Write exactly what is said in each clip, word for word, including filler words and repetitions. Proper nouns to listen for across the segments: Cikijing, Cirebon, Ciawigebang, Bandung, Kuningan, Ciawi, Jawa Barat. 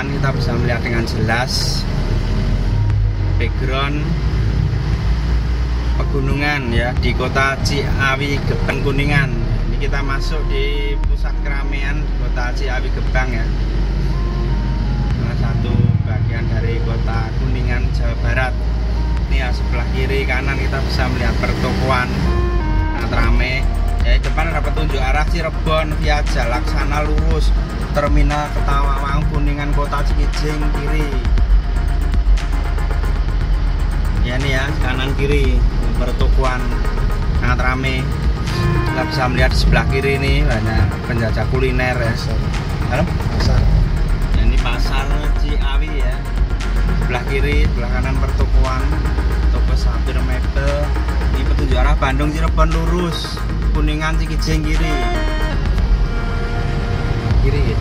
depan kita bisa melihat dengan jelas background pegunungan ya di kota Ciawigebang Kuningan. Ini kita masuk di pusat keramaian kota Ciawigebang ya, salah satu bagian dari kota Kuningan, Jawa Barat. Ini ya, sebelah kiri kanan kita bisa melihat pertokoan sangat ramai. Ya, depan ada petunjuk arah Cirebon via jalan sana lurus terminal Ketawang Kuningan kota Cikijing kiri. Ya ini ya, kanan kiri pertukuan sangat rame. Kita bisa melihat di sebelah kiri ini banyak penjajah kuliner ya. Halo? Pasar. Ya, ini pasar Ciawi ya. Sebelah kiri, sebelah kanan pertukuan, toko sapi mebel. Ini petunjuk arah Bandung Cirebon lurus, Kuningan Cikijing kiri. Kiri ya.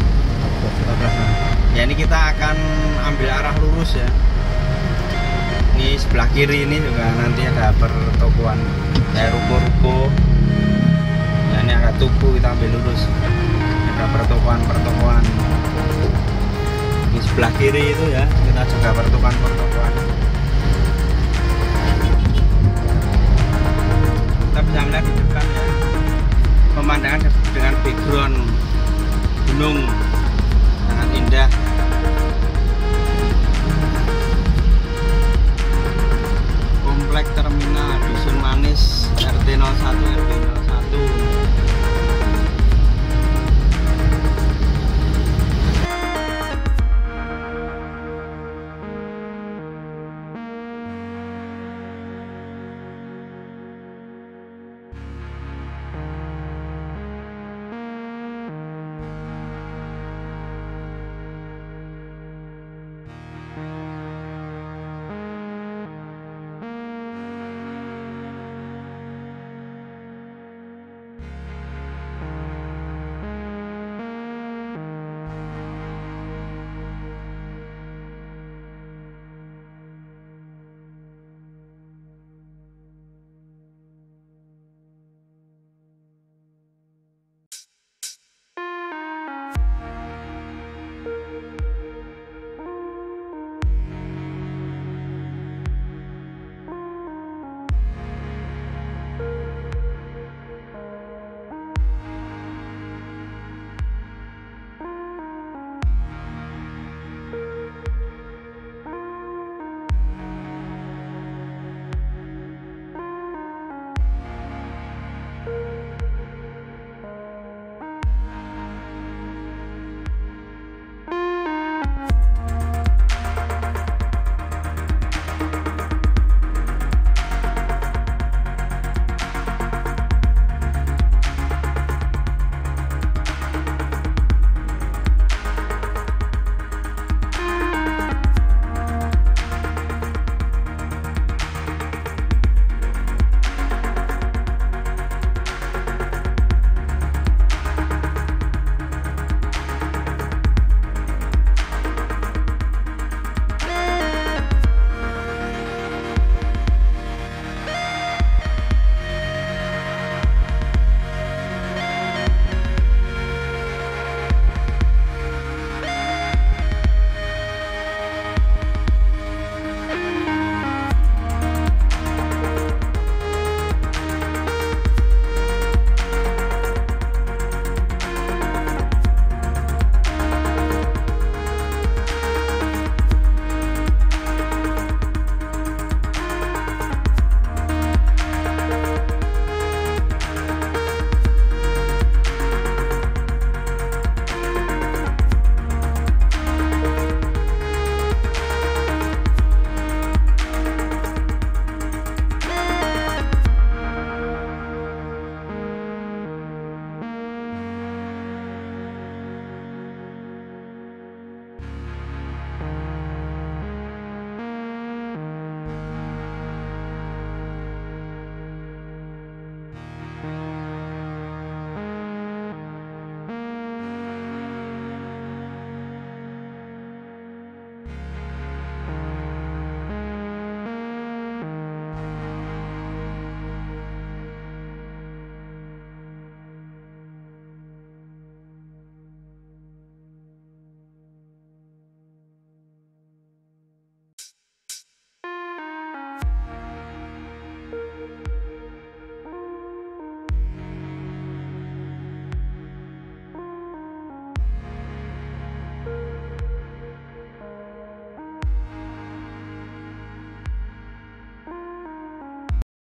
Ya ini kita akan ambil arah lurus ya. Ini sebelah kiri ini juga nanti ada pertokoan, ada ruko-ruko. Nah, ini ada tuku, kita ambil lurus. Ada pertokoan-pertokoan. Di sebelah kiri itu ya, kita juga pertokoan-pertokoan.